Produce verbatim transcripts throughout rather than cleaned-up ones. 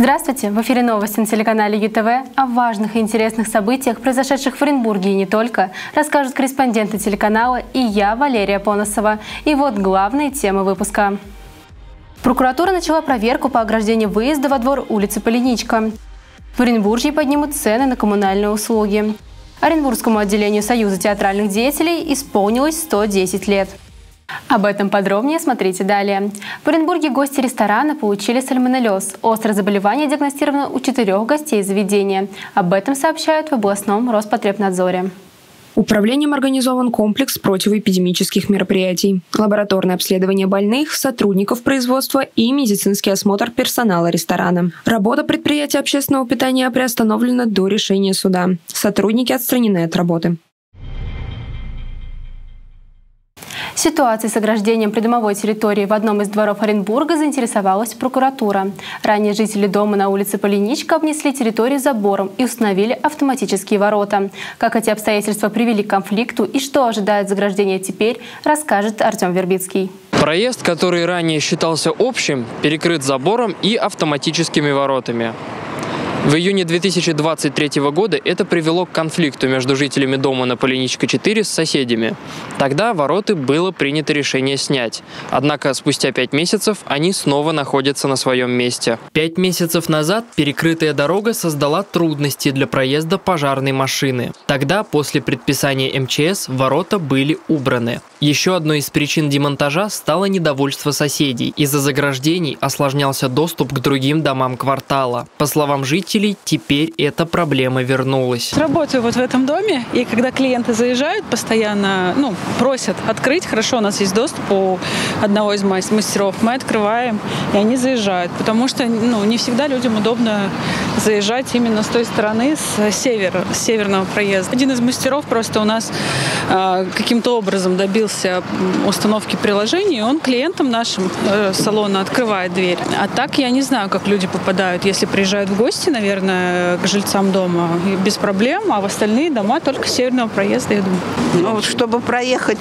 Здравствуйте! В эфире новости на телеканале ЮТВ. О важных и интересных событиях, произошедших в Оренбурге и не только, расскажут корреспонденты телеканала и я, Валерия Поносова. И вот главные темы выпуска. Прокуратура начала проверку по ограждению выезда во двор улицы Поленичка. В Оренбурге поднимут цены на коммунальные услуги. Оренбургскому отделению Союза театральных деятелей исполнилось сто десять лет. Об этом подробнее смотрите далее. В Оренбурге гости ресторана получили сальмонеллез. Острое заболевание диагностировано у четырех гостей заведения. Об этом сообщают в областном Роспотребнадзоре. Управлением организован комплекс противоэпидемических мероприятий. Лабораторное обследование больных, сотрудников производства и медицинский осмотр персонала ресторана. Работа предприятия общественного питания приостановлена до решения суда. Сотрудники отстранены от работы. Ситуация с ограждением придомовой территории в одном из дворов Оренбурга заинтересовалась прокуратура. Ранее жители дома на улице Поленичка обнесли территорию забором и установили автоматические ворота. Как эти обстоятельства привели к конфликту и что ожидает заграждения теперь, расскажет Артем Вербицкий. Проезд, который ранее считался общим, перекрыт забором и автоматическими воротами. В июне две тысячи двадцать третьего года это привело к конфликту между жителями дома на Поленичка четыре с соседями. Тогда вороты было принято решение снять. Однако спустя пять месяцев они снова находятся на своем месте. Пять месяцев назад перекрытая дорога создала трудности для проезда пожарной машины. Тогда, после предписания МЧС, ворота были убраны. Еще одной из причин демонтажа стало недовольство соседей. Из-за заграждений осложнялся доступ к другим домам квартала. По словам жителей, теперь эта проблема вернулась. Работаю вот в этом доме, и когда клиенты заезжают, постоянно ну, просят открыть. Хорошо, у нас есть доступ у одного из мастеров. Мы открываем, и они заезжают, потому что ну, не всегда людям удобно заезжать именно с той стороны, с севера, с северного проезда. Один из мастеров просто у нас э, каким-то образом добился установки приложений, и он клиентам нашим э, салона открывает дверь. А так я не знаю, как люди попадают, если приезжают в гости, наверное, к жильцам дома без проблем, а в остальные дома только с северного проезда идут. Ну, вот, чтобы проехать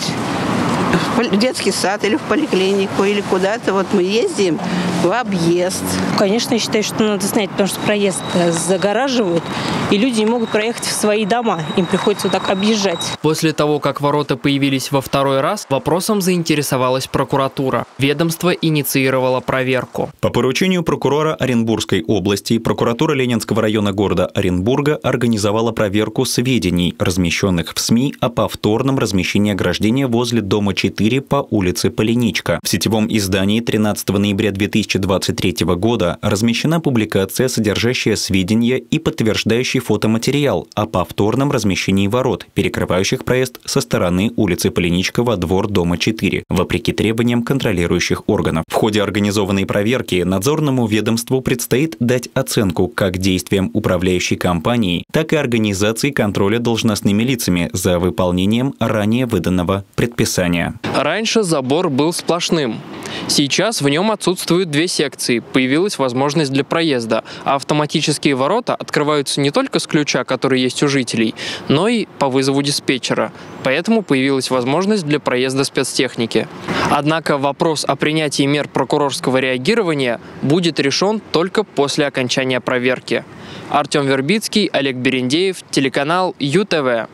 в детский сад или в поликлинику, или куда-то, вот мы ездим в объезд. Конечно, я считаю, что надо снять, потому что проезд загораживают, и люди не могут проехать в свои дома, им приходится вот так объезжать. После того, как ворота появились во второй раз, вопросом заинтересовалась прокуратура. Ведомство инициировало проверку. По поручению прокурора Оренбургской области, прокуратура Ленинского района города Оренбурга организовала проверку сведений, размещенных в СМИ о повторном размещении ограждения возле дома четыре по улице Поленичка. В сетевом издании тринадцатого ноября две тысячи двадцать третьего года размещена публикация, содержащая сведения и подтверждающий фотоматериал о повторном размещении ворот, перекрывающих проезд со стороны улицы Поленичка во двор дома четыре, вопреки требованиям контролирующих органов. В ходе организованной проверки надзорному ведомству предстоит дать оценку как действиям управляющей компании, так и организации контроля должностными лицами за выполнением ранее выданного предписания. Раньше забор был сплошным. Сейчас в нем отсутствуют две секции, появилась возможность для проезда, а автоматические ворота открываются не только с ключа, который есть у жителей, но и по вызову диспетчера. Поэтому появилась возможность для проезда спецтехники. Однако вопрос о принятии мер прокурорского реагирования будет решен только после окончания проверки. Артем Вербицкий, Олег Берендеев, телеканал ЮТВ.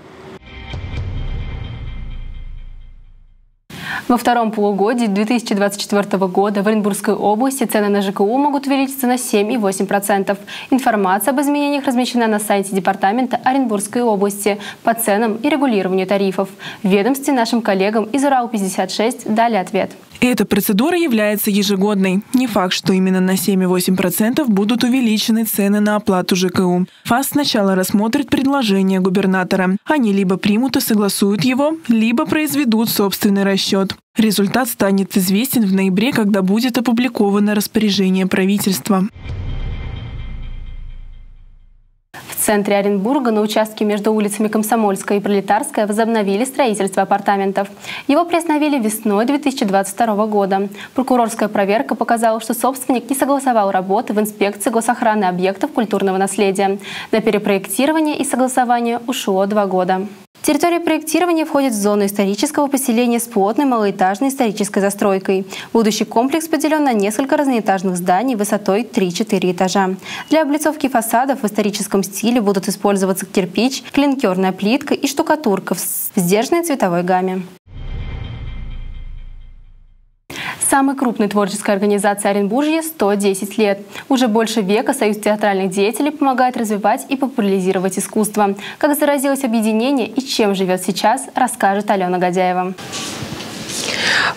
Во втором полугодии две тысячи двадцать четвёртого года в Оренбургской области цены на ЖКУ могут увеличиться на семь и восемь десятых процента. Информация об изменениях размещена на сайте Департамента Оренбургской области по ценам и регулированию тарифов. В ведомстве нашим коллегам из Урал пятьдесят шесть дали ответ. Эта процедура является ежегодной. Не факт, что именно на семь и восемь десятых процента будут увеличены цены на оплату ЖКУ. ФАС сначала рассмотрит предложение губернатора. Они либо примут и согласуют его, либо произведут собственный расчет. Результат станет известен в ноябре, когда будет опубликовано распоряжение правительства. В центре Оренбурга на участке между улицами Комсомольская и Пролетарская возобновили строительство апартаментов. Его приостановили весной две тысячи двадцать второго года. Прокурорская проверка показала, что собственник не согласовал работы в инспекции госохраны объектов культурного наследия. На перепроектирование и согласование ушло два года. Территория проектирования входит в зону исторического поселения с плотной малоэтажной исторической застройкой. Будущий комплекс поделен на несколько разноэтажных зданий высотой три-четыре этажа. Для облицовки фасадов в историческом стиле будут использоваться кирпич, клинкерная плитка и штукатурка в сдержанной цветовой гамме. Самой крупной творческой организации Оренбуржья сто десять лет. Уже больше века Союз театральных деятелей помогает развивать и популяризировать искусство. Как заразилось объединение и чем живет сейчас, расскажет Алёна Годяева.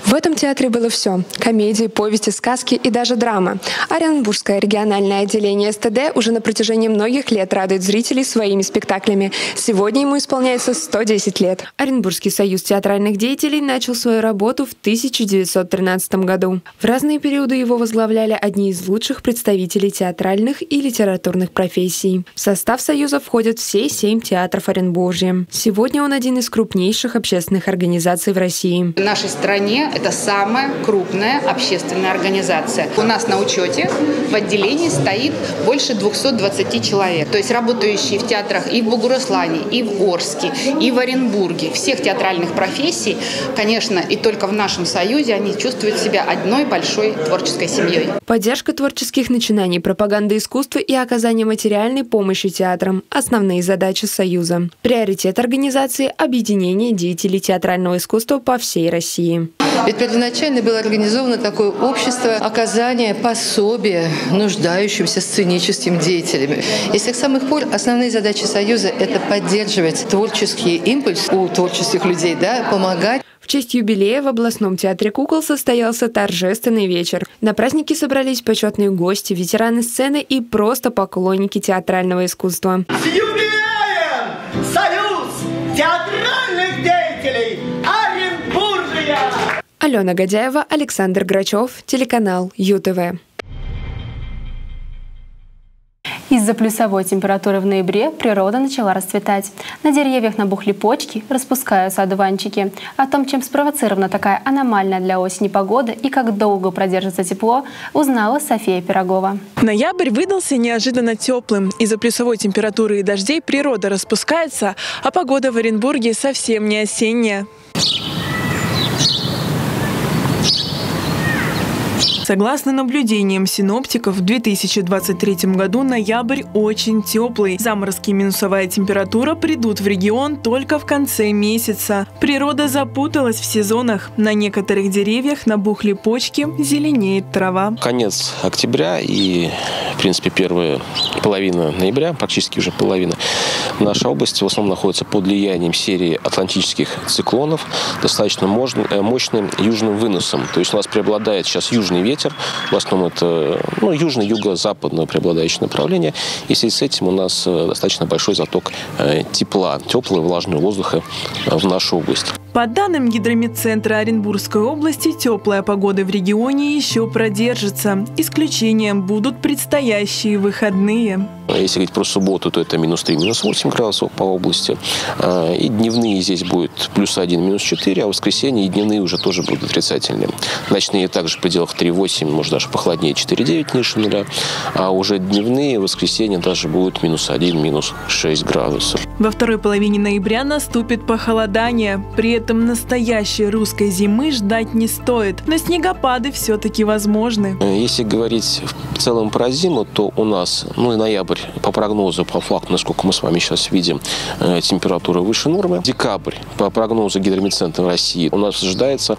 В этом театре было все – комедии, повести, сказки и даже драма. Оренбургское региональное отделение СТД уже на протяжении многих лет радует зрителей своими спектаклями. Сегодня ему исполняется сто десять лет. Оренбургский союз театральных деятелей начал свою работу в тысяча девятьсот тринадцатом году. В разные периоды его возглавляли одни из лучших представителей театральных и литературных профессий. В состав союза входят все семь театров Оренбуржья. Сегодня он один из крупнейших общественных организаций в России. В нашей стране это самая крупная общественная организация. У нас на учете в отделении стоит больше двухсот двадцати человек. То есть работающие в театрах и в Бугуруслане, и в Орске, и в Оренбурге. Всех театральных профессий, конечно, и только в нашем союзе они чувствуют себя одной большой творческой семьей. Поддержка творческих начинаний, пропаганда искусства и оказание материальной помощи театрам – основные задачи союза. Приоритет организации – объединение деятелей театрального искусства по всей России. Ведь первоначально было организовано такое общество оказания пособия нуждающимся сценическим деятелям. И с тех самых пор основные задачи Союза – это поддерживать творческий импульс у творческих людей, да, помогать. В честь юбилея в областном театре кукол состоялся торжественный вечер. На празднике собрались почетные гости, ветераны сцены и просто поклонники театрального искусства. С юбилеем! Союз театральных деятелей! Алёна Годяева, Александр Грачев, телеканал ЮТВ. Из-за плюсовой температуры в ноябре природа начала расцветать. На деревьях набухли почки, распускаются одуванчики. О том, чем спровоцирована такая аномальная для осени погода и как долго продержится тепло, узнала София Пирогова. Ноябрь выдался неожиданно теплым. Из-за плюсовой температуры и дождей природа распускается, а погода в Оренбурге совсем не осенняя. Согласно наблюдениям синоптиков, в две тысячи двадцать третьем году ноябрь очень теплый. Заморозки и минусовая температура придут в регион только в конце месяца. Природа запуталась в сезонах. На некоторых деревьях набухли почки, зеленеет трава. Конец октября и, в принципе, первая половина ноября, практически уже половина, наша область в основном находится под влиянием серии атлантических циклонов, достаточно мощным южным выносом. То есть у нас преобладает сейчас южный ветер. В основном это ну, южно-юго-западное преобладающее направление. И в связи с этим у нас достаточно большой заток тепла, теплого и влажного воздуха в нашу область. По данным Гидрометцентра Оренбургской области, теплая погода в регионе еще продержится. Исключением будут предстоящие выходные. Если говорить про субботу, то это минус три, минус восемь градусов по области. И дневные здесь будет плюс один, минус четыре, а в воскресенье и дневные уже тоже будут отрицательными. Ночные также в пределах три-восемь, может даже похолоднее, четыре-девять ниже нуля. А уже дневные в воскресенье даже будут минус один, минус шесть градусов. Во второй половине ноября наступит похолодание. При этом настоящей русской зимы ждать не стоит. Но снегопады все-таки возможны. Если говорить в целом про зиму, то у нас, ну и ноябрь, по прогнозу, по факту, насколько мы с вами сейчас видим, температура выше нормы. Декабрь, по прогнозу Гидрометцентра России, у нас ожидается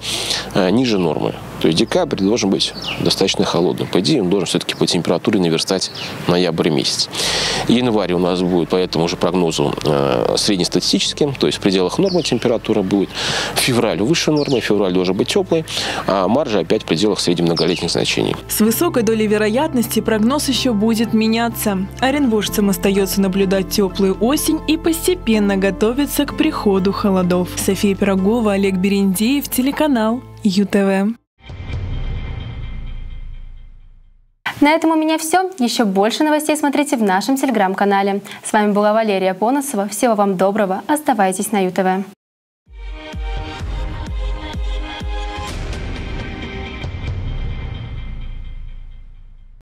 ниже нормы. То есть декабрь должен быть достаточно холодным. По идее, он должен все-таки по температуре наверстать ноябрь месяц. Январь у нас будет по этому же прогнозу среднестатистическим, то есть в пределах нормы температура будет. Февраль выше нормы, февраль должен быть теплый, а март же опять в пределах среднемноголетних значений. С высокой долей вероятности прогноз еще будет меняться. Оренбуржцам остается наблюдать теплую осень и постепенно готовиться к приходу холодов. София Пирогова, Олег Берендеев, телеканал ЮТВ. На этом у меня все. Еще больше новостей смотрите в нашем телеграм-канале. С вами была Валерия Поносова. Всего вам доброго. Оставайтесь на ЮТВ.